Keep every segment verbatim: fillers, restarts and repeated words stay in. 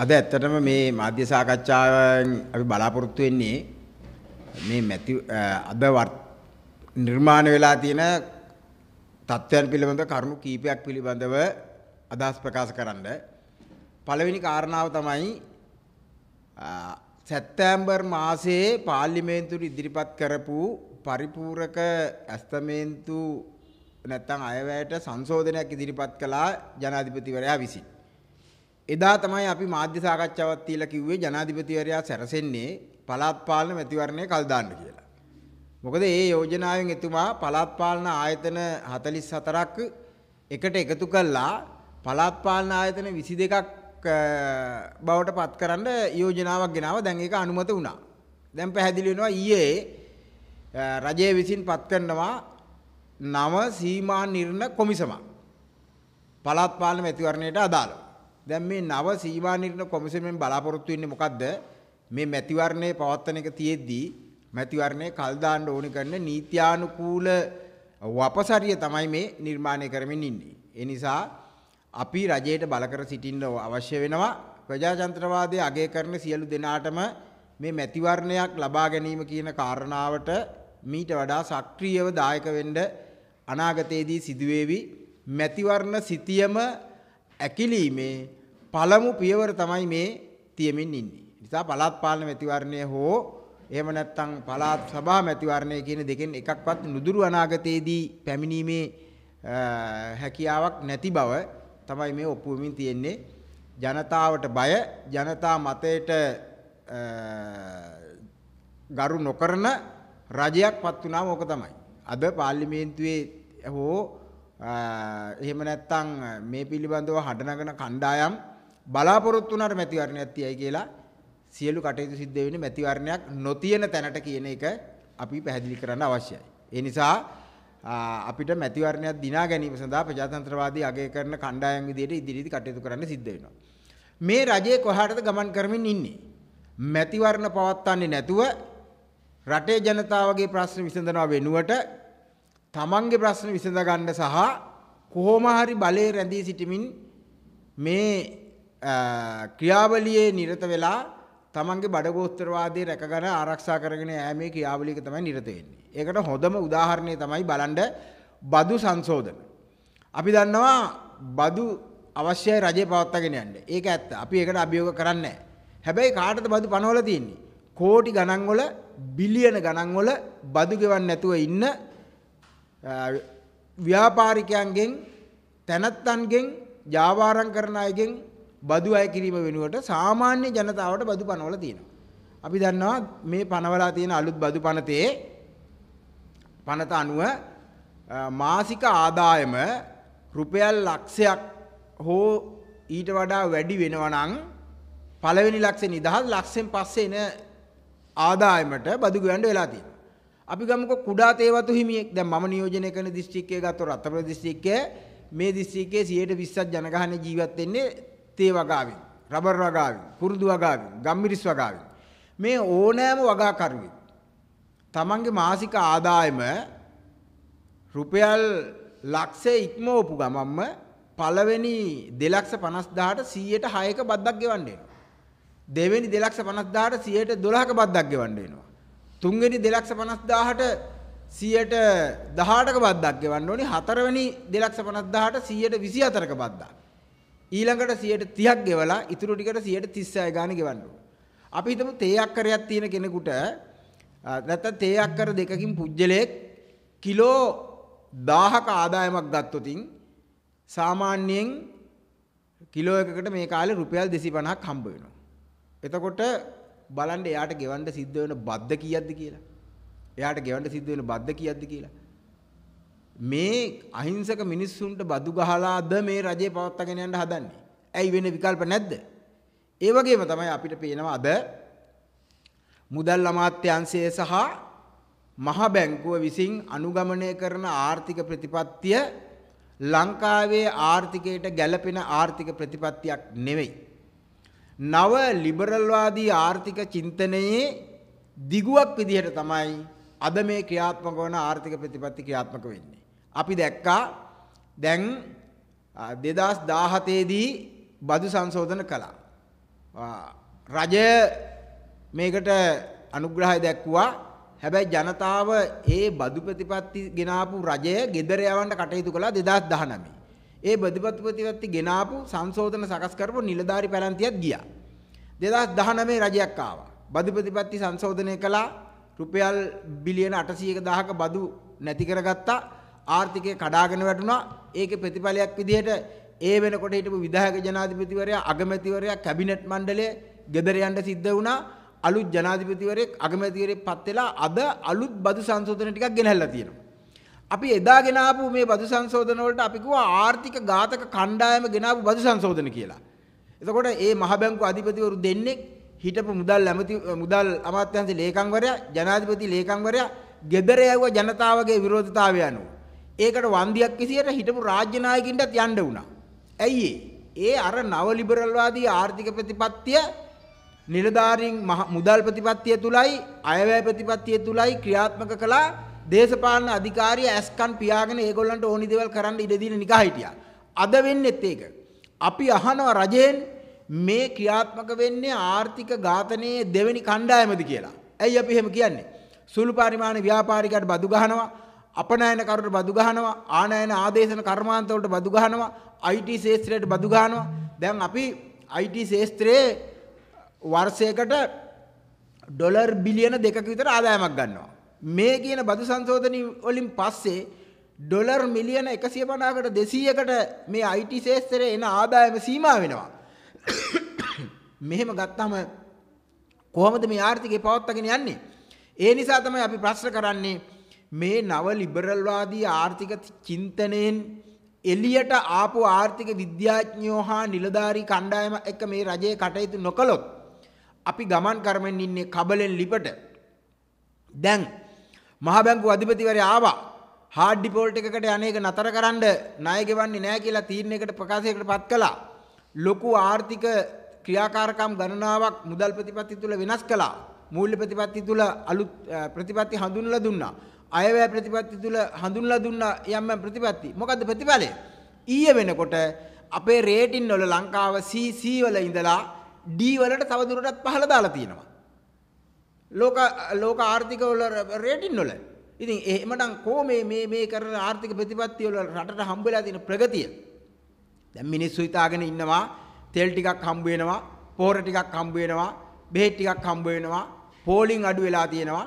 අද ඇත්තටම මේ මාධ්‍ය සාකච්ඡාවෙන් අපි බලාපොරොත්තු වෙන්නේ මේ මැති අද නිර්මාණ වෙලා තියෙන තත්ත්වයන් පිළිබඳ කරුණු කීපයක් පිළිබඳව අදහස් ප්‍රකාශ කරන්න. පළවෙනි කාරණාව තමයි සැප්තැම්බර් මාසයේ පාර්ලිමේන්තුවට ඉදිරිපත් කරපු පරිපූර්ණක ඇස්තමේන්තු නැත්නම් අයවැයට සංශෝධනයක් ඉදිරිපත් කළා ජනාධිපතිවරයා විසින්. එදා තමයි අපි මාධ්‍ය සාකච්ඡාවක් තියලා කිව්වේ ජනාධිපතිවරයා සැරසෙන්නේ පළාත් පාලන මැතිවරණය කල් දාන්න කියලා. මොකද මේ යෝජනාවෙන් එතුමා පළාත් පාලන ආයතන හතලිස් හතරක් එකට එකතු කළා පළාත් පාලන ආයතන විසි දෙකක් බවට පත් කරන්න යෝජනාවක් ගෙනාවා. දැන් ඒක අනුමත වුණා. දැන් පැහැදිලි වෙනවා ඊයේ රජය විසින් පත් කරනවා නව සීමා නිර්ණය කොමිසමක් පළාත් පාලන මැතිවරණයට අදාළව. දැන් මේ නව සීමා නිර්ණය කොමිසමෙන් බලාපොරොත්තු වෙන්නේ මොකද්ද? මේ මැතිවරණයේ පවත්වන එක තියෙද්දී මැතිවරණය කල් දාන්න ඕනි කරන නීත්‍යානුකූල වපසරිය තමයි මේ නිර්මාණය කරමින් ඉන්නේ. ඒ නිසා අපි රජයට බල කර සිටින්න අවශ්‍ය වෙනවා. ප්‍රජාතන්ත්‍රවාදය අගය කරන සියලු දෙනාටම මේ මැතිවරණයක් ලබා ගැනීම කියන කාරණාවට මීට වඩා සක්‍රීයව දායක වෙන්න අනාගතයේදී සිදුවේවි. මැතිවරණ සිතියම ඇකිලීමේ පළමු පියවර තමයි මේ තියමින් ඉන්නේ. ඒ නිසා පළාත් පාලන මැතිවරණය හෝ එහෙම නැත්නම් පළාත් සභා මැතිවරණය කියන දෙකෙන් එකක්වත් නුදුරු අනාගතයේදී පැමිණීමේ හැකියාවක් නැති බව තමයි මේ ඔප්පු වෙමින් තියෙන්නේ. ජනතාවට බය, ජනතා මතයට ගරු නොකරන රජයක්පත් වුණාම ඕක තමයි. අද පාර්ලිමේන්තුවේ හෝ එහෙම නැත්නම් මේ පිළිබඳව හඬනගෙන කණ්ඩායම් බලාපොරොත්තු වුණාට මැතිවරණයක් තියයි කියලා සියලු කටයුතු සිද්ධ වෙන්නේ මැතිවරණයක් නොතියන තැනට කියන එක අපි පැහැදිලි කරන්න අවශ්‍යයි. ඒ නිසා අපිට මැතිවරණයක් දිනා ගැනීම සඳහා ප්‍රජාතන්ත්‍රවාදී අගය කරන කණ්ඩායම් විදියට ඉදිරියේදී කටයුතු කරන්න සිද්ධ වෙනවා. මේ රජයේ කොහාටද ගමන් කරමින් ඉන්නේ? මැතිවරණ පවත්වන්නේ නැතුව රටේ ජනතාවගේ ප්‍රශ්න විසඳනවා වෙනුවට තමන්ගේ ප්‍රශ්න විසඳ ගන්න සහ කොහොම හරි බලේ රැඳී සිටමින් මේ ක්‍රියාවලියේ නිරත වෙලා තමන්ගේ බඩගෝස්තරවාදී රැකගෙන ආරක්ෂා කරගෙන යෑමේ ක්‍රියාවලියක තමයි නිරත වෙන්නේ. ඒකට හොඳම උදාහරණය තමයි බලන්න බදු සංශෝධන. අපි දන්නවා බදු අවශ්‍යයි රජේ පවත්වාගෙන යන්න. ඒක ඇත්ත. අපි ඒකට අභියෝග කරන්නේ නැහැ. හැබැයි කාටද බදු පනවලා තියෙන්නේ? කෝටි ගණන් වල, බිලියන ගණන් වල බදු ගෙවන්න නැතුව ඉන්න ව්‍යාපාරිකයන්ගෙන්, තැනැත්තන්ගෙන්, ජාවාරම් කරන අයගෙන් බදු අය කිරීම වෙනුවට සාමාන්‍ය ජනතාවට බදු පනවලා තියෙනවා. අපි දන්නවා මේ පනවලා තියෙන අලුත් බදු පනතේ පනත අනුව මාසික ආදායම රුපියල් ලක්ෂයක් හෝ ඊට වඩා වැඩි වෙනවා නම් පළවෙනි ලක්ෂය නිදහස් ලක්ෂෙන් පස්සේ එන ආදායමට බදු ගෙවන්න වෙලා තියෙනවා. අපි ගමුකෝ කුඩා තේවතු හිමියෙක්. දැන් මම නියෝජනය කරන දිස්ත්‍රික්කය ගත්තොත් රත්නපුර දිස්ත්‍රික්කය මේ දිස්ත්‍රික්කයේ සියයට විස්සක් ජනගහනය ජීවත් වෙන්නේ තේ වගාවෙන්, රබර් වගාවෙන්, පුරුදු වගාවෙන්, ගම්මිරිස් වගාවෙන්. මේ ඕනෑම වගාකරුවෙක් තමන්ගේ මාසික ආදායම රුපියල් ලක්ෂය ඉක්මවපු ගමන්ම පළවෙනි දෙලක්ෂ පනස් දාහට සීයට හයක බද්දක් ගෙවන්න වෙනවා. දෙවෙනි දෙලක්ෂ පනස් දාහට සීයට දොළහක බද්දක් ගෙවන්න වෙනවා. තුන්වෙනි දෙලක්ෂ පනස් දාහට සීයට දහඅටක බද්දක් ගෙවන්න ඕනේ. හතරවෙනි දෙලක්ෂ පනස් දාහට සීයට විසිහතරක බද්දක්. ඊළඟට සීයට තිහක් ගෙවලා ඉතුරු ටිකට සීයට තිස්සය ගානේ ගෙවන්න ඕන. අපි හිතමු තේ අක්කරයක් තියෙන කෙනෙකුට නැත්තම් තේ අක්කර දෙකකින් පුජ්‍යලයක් කිලෝ දහහක ආදායමක් ගත්තොත් සාමාන්‍යයෙන් කිලෝ එකකට මේ කාලේ රුපියල් දෙසිය පනහක් හම්බ වෙනවා. එතකොට බලන්න එයාට ගෙවන්න සිද්ධ වෙන බද්ද කීයක්ද කියලා. එයාට ගෙවන්න සිද්ධ වෙන බද්ද කීයක්ද කියලා. මේ අහිංසක මිනිස්සුන්ට බදු ගහලාද මේ රජේ පවත්වාගෙන යන්න හදන්නේ? ඇයි වෙන විකල්ප නැද්ද? ඒ වගේම තමයි අපිට පේනවා අද මුදල් අමාත්‍යාංශය සහ මහ බැංකුව විසින් අනුගමනය කරන ආර්ථික ප්‍රතිපත්තිය ලංකාවේ ආර්ථිකයට ගැළපෙන ආර්ථික ප්‍රතිපත්තියක් නෙවෙයි. නව ලිබරල්වාදී ආර්ථික චින්තනයේ දිගුවක් විදිහට තමයි අද මේ ක්‍රියාත්මක වන ආර්ථික ප්‍රතිපත්ති ක්‍රියාත්මක වෙන්නේ. අපි දැක්කා දැන් දෙදහස් දාහතේදී බදු සංශෝධන කළා. රජය මේකට අනුග්‍රහය දැක්වුවා. හැබැයි ජනතාව ඒ බදු ප්‍රතිපත්ති ගෙනාපු රජය ගෙදර යවන්න කටයුතු කළා දෙදාස් දහනවය. ඒ බදු ප්‍රතිපත්ති ගෙනාපු සංශෝධන සකස් කරපු නිලධාරි පැලැන්තියක් ගියා. දෙදාස් දහනවය රජයක් ආවා. බදු ප්‍රතිපත්ති සංශෝධනය කළා. රුපියල් බිලියන අටසිය දහසක බදු නැති කරගත්තා. ආර්ථිකය කඩාගෙන වැටුණා. ඒකේ ප්‍රතිඵලයක් විදිහට ඒ වෙනකොට හිටපු විධායක ජනාධිපතිවරයා, අගමැතිවරයා, කැබිනට් මණ්ඩලය ගෙදර යන්න සිද්ධ වුණා. අලුත් ජනාධිපතිවරයෙක් අගමැතිවරයෙක් පත් වෙලා අද අලුත් බදු සංශෝධන ටිකක් ගෙනහැල්ලා තියෙනවා. අපි එදා ගෙන ආපු මේ බදු සංශෝධන වලට අපි කිව්වා ආර්ථික ඝාතක කණ්ඩායම ගෙන ආපු බදු සංශෝධන කියලා. එතකොට මේ මහ බැංකු අධිපතිවරු දෙන්නේ හිටපු මුදල් ඇමති මුදල් අමාත්‍යාංශ ලේකම්වරයා, ජනාධිපති ලේකම්වරයා ගෙදර යවුවා ජනතාවගේ විරෝධතාවය අනුව. ඒකට වන්දියක් විදියට හිටපු රාජ්‍ය නායකින්ටත් යන්න වුණා. ඇයි ඒ අර නව ලිබරල්වාදී ආර්ථික ප්‍රතිපත්තිය නිලධාරීන් මුදල් ප්‍රතිපත්තිය තුලයි අයවැය ප්‍රතිපත්තිය තුලයි ක්‍රියාත්මක කළා. දේශපාලන අධිකාරිය ඇස්කන් පියාගෙන ඒගොල්ලන්ට ඕනි දේවල් කරන්න ඉඩ දීලා නිකා හිටියා. අද වෙන්නේත් ඒක. අපි අහනවා රජයෙන් මේ ක්‍රියාත්මක වෙන්නේ ආර්ථික ඝාතනයේ දෙවෙනි කණ්ඩායමද කියලා. ඇයි අපි එහෙම කියන්නේ? සුළු පරිමාණ ව්‍යාපාරිකයන්ට බදු ගහනවා, අපනයන කරුට බදු ගහනවා, ආනයන ආදේශන කර්මාන්ත වලට බදු ගහනවා, I T ශේත්‍රයට බදු ගහනවා. දැන් අපි I T ශේත්‍රයේ වර්ෂයකට ඩොලර් බිලියන දෙකක විතර ආදායමක් ගන්නවා. මේ කියන බදු සංශෝධන වලින් පස්සේ ඩොලර් මිලියන එකසිය පනහකට දෙසීයකට මේ I T ශේත්‍රයේ එන ආදායම සීමා වෙනවා. මෙහෙම ගත්තම කොහොමද මේ ආර්ථිකය පවත්වාගෙන යන්නේ? ඒ නිසා තමයි අපි ප්‍රශ්න කරන්නේ මේ නව ලිබරල්වාදී ආර්ථික චින්තනයෙන් එළියට ආපු ආර්ථික විද්‍යාඥයෝ හා නිලධාරී කණ්ඩායම එක්ක මේ රජයේ කටයුතු නොකළොත් අපි ගමන් කරමින් ඉන්නේ කබලෙන් ලිපට. දැන් මහ බැංකු අධිපතිවරයා ආවා. හાર્ඩ් ඩිෆෝල්ට් එකකට අනේක නතර කරන්න ණය ගෙවන්නේ නැහැ කියලා තීරණයකට ප්‍රකාශයකට පත් කළා. ලොකු ආර්ථික ක්‍රියාකාරකම් ගණනාවක් මුදල් ප්‍රතිපත්ති තුල වෙනස් කළා. මූල්‍ය ප්‍රතිපත්ති තුල අලුත් ප්‍රතිපත්ති හඳුන්වලා දුන්නා. අයවැය ප්‍රතිපත්ති තුල හඳුන්ලා දුන්න යම් ප්‍රතිපත්ති. මොකද්ද ප්‍රතිඵලය? ඊයේ වෙනකොට අපේ රේටින් වල ලංකාව C C වල ඉඳලා D වලට තව දුරටත් පහළ දාලා තියෙනවා. ලෝක ලෝක ආර්ථික වල රේටින් වල. ඉතින් එහෙමනම් කොහොමද මේ මේ කරන ආර්ථික ප්‍රතිපත්ති වල රටට හම්බ වෙලා තියෙන ප්‍රගතිය? දැන් මිනිස්සු හිතාගෙන ඉන්නවා තෙල් ටිකක් හම්බ වෙනවා, පොහොර ටිකක් හම්බ වෙනවා, බෙහෙත් ටිකක් හම්බ වෙනවා, පෝලිං අඩු වෙලා තියෙනවා.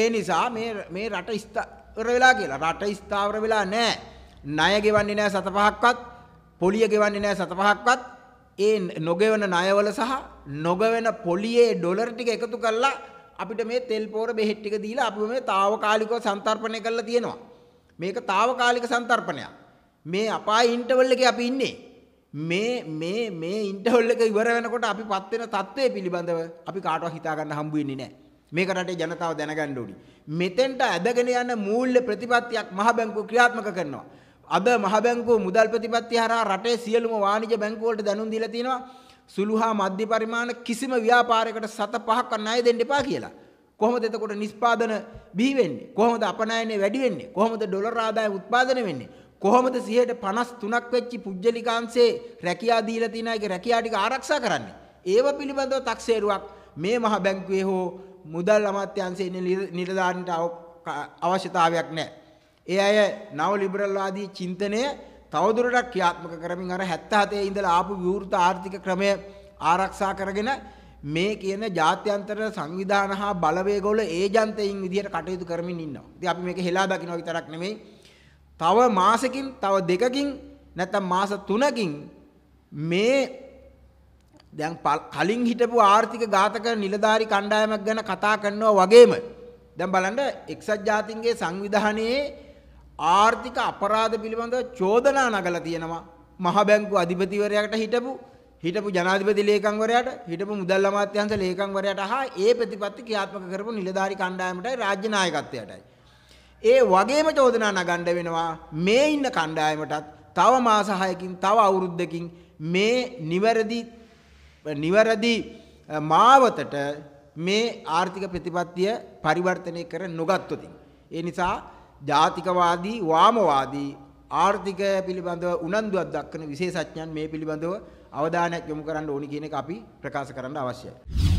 ඒ නිසා මේ මේ රට ස්ථාවර වෙලා කියලා. රට ස්ථාවර වෙලා නැහැ. ණය ගෙවන්නේ නැහැ සත පහක්වත්, පොලිය ගෙවන්නේ නැහැ සත පහක්වත්. ඒ නොගෙවන ණයවල සහ නොගෙවන පොලියේ ඩොලර් ටික එකතු කරලා අපිට මේ තෙල් පොර බෙහෙත් ටික දීලා අපි මේ తాවකාලිකව සන්තරපණය කරලා තියෙනවා. මේක తాවකාලික සන්තරපණයක්. මේ අපාය ඉන්ටර්වල් එකේ අපි ඉන්නේ. මේ මේ මේ ඉන්ටර්වල් එක ඉවර වෙනකොට අපිපත් වෙන තත්ත්වය පිළිබඳව අපි කාටවත් හිතා ගන්න හම්බ වෙන්නේ නැහැ. මේක රටේ ජනතාව දැනගන්න ඕනි. මෙතෙන්ට ඇදගෙන යන මූල්‍ය ප්‍රතිපත්තියක් මහ බැංකුව ක්‍රියාත්මක කරනවා. අද මහ බැංකුව මුදල් ප්‍රතිපත්තිය හරහා රටේ සියලුම වාණිජ බැංකු වලට දැනුම් දීලා තිනවා සුළු හා මධ්‍ය පරිමාණ කිසිම ව්‍යාපාරයකට සත පහක් ණය දෙන්න එපා කියලා. කොහොමද එතකොට නිෂ්පාදන බිහි වෙන්නේ? කොහොමද අපනයනය වැඩි වෙන්නේ? කොහොමද ඩොලර් ආදායම උත්පාදනය වෙන්නේ? කොහොමද සියයට පනස් තුනක් වෙච්චි පුජ්‍යලිකාංශේ රැකියා දීලා තින එක රැකියා ටික ආරක්ෂා කරන්නේ? ඒව පිළිබඳව තක්සේරුවක් මේ මහ බැංකුවේ හෝ මුදල් අමාත්‍යාංශයේ නිලධාරීන්ට අවශ්‍යතාවයක් නැහැ. ඒ අය නව ලිබරල්වාදී චින්තනය තවදුරටත් ක්‍රියාත්මක කරමින් අර හැත්තෑ ඉඳලා ආපු විවෘත ආර්ථික ක්‍රමය ආරක්ෂා කරගෙන මේ කියන ජාත්‍යන්තර සංවිධාන හා බලවේග වල ඒජන්තයින් විදිහට කටයුතු කරමින් ඉන්නවා. ඉතින් අපි මේක හෙලා දකින්න විතරක් නෙමෙයි. තව මාසෙකින්, තව දෙකකින්, නැත්නම් මාස තුනකින් මේ දැන් කලින් හිටපු ආර්ථික ඝාතක නිලධාරී කණ්ඩායමක් ගැන කතා කරනවා වගේම දැන් බලන්න එක්සත් ජාතීන්ගේ සංවිධානයේ ආර්ථික අපරාධ පිළිබඳව චෝදනා නගලා තියෙනවා. මහ බැංකු අධිපතිවරයාට හිටපු හිටපු ජනාධිපති ලේකම්වරයාට, හිටපු මුදල් අමාත්‍යාංශ ලේකම්වරයාට හා ඒ ප්‍රතිපත්ති ක්‍රියාත්මක කරපු නිලධාරී කණ්ඩායමටයි රාජ්‍ය නායකත්වයටයි. ඒ වගේම චෝදනා නගන්න වෙනවා මේ ඉන්න කණ්ඩායමටත් තව මාස හයකින්, තව අවුරුද්දකින් මේ නිවැරදි නිවැරදි මාවතට මේ ආර්ථික ප්‍රතිපත්තිය පරිවර්තනය කර නොගත්තොත්. ඒ නිසා ජාතිකවාදී, වාමවාදී ආර්ථිකය පිළිබඳව උනන්දුවක් දක්වන විශේෂඥයන් මේ පිළිබඳව අවධානයක් යොමු කරන්න ඕනි කියන එක අපි ප්‍රකාශ කරන්න අවශ්‍යයි.